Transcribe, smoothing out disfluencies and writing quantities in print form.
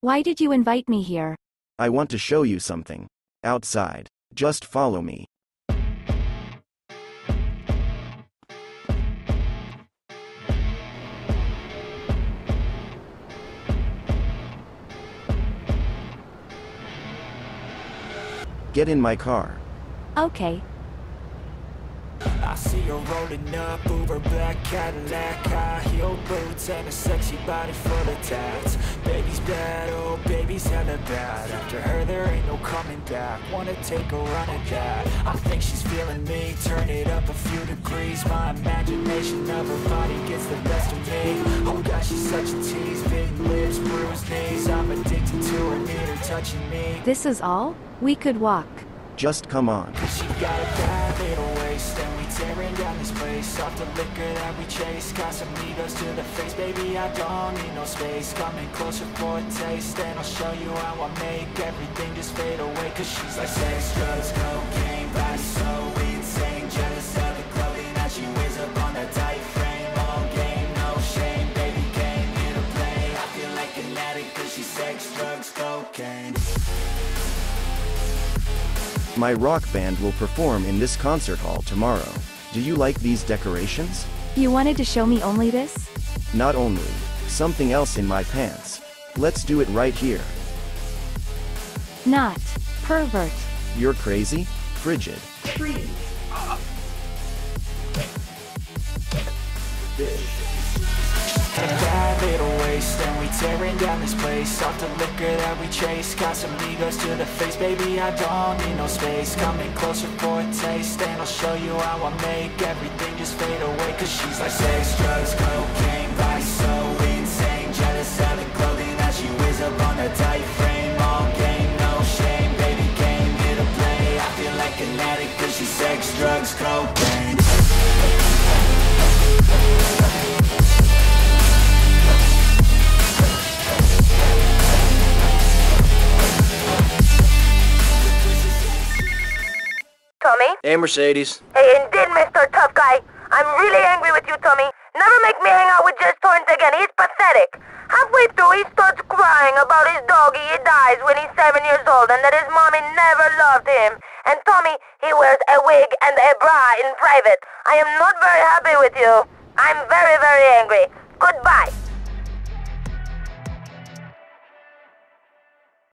Why did you invite me here? I want to show you something. Outside. Just follow me. Get in my car. Okay. I see her rolling up, Uber black Cadillac, high heel boots and a sexy body full of tats. Baby's bad, oh baby's hella bad. After her there ain't no coming back. Wanna take a run at that. I think she's feeling me, turn it up a few degrees. My imagination of her body gets the best of me. Oh gosh, she's such a tease, big lips, bruised knees. I'm addicted to her, need her touching me. This is all? We could walk. Just come on. She got a bad little waist and we tearing down this place. Off the liquor that we chase, got some egos to the face. Baby, I don't need no space. Coming closer for a taste, and I'll show you how I make everything just fade away. Cause she's like sex, drugs, cocaine, body so insane. Jealous of the clothing that she wears up on that tight frame. All game, no shame, baby came here to play. I feel like an addict cause she's sex, drugs, cocaine. My rock band will perform in this concert hall tomorrow. Do you like these decorations? You wanted to show me only this? Not only. Something else in my pants. Let's do it right here. Not. Pervert. You're crazy? Frigid. Freeze. Bad little waist, and we tearing down this place. Off the liquor that we chase, got some egos to the face. Baby, I don't need no space. Coming closer for a taste, and I'll show you how I make everything just fade away. Cause she's like sex, drugs, cocaine, vice, so insane. Jealous of the clothing that she wears up on a tight frame. All game, no shame, baby came here to play. I feel like an addict cause she's sex, drugs, cocaine. Tommy? Hey, Mercedes. Hey, indeed, Mr. Tough Guy. I'm really angry with you, Tommy. Never make me hang out with Jezz Torrent again. He's pathetic. Halfway through, he starts crying about his doggy. He dies when he's 7 years old and that his mommy never loved him. And Tommy, he wears a wig and a bra in private. I am not very happy with you. I'm very, very angry. Goodbye.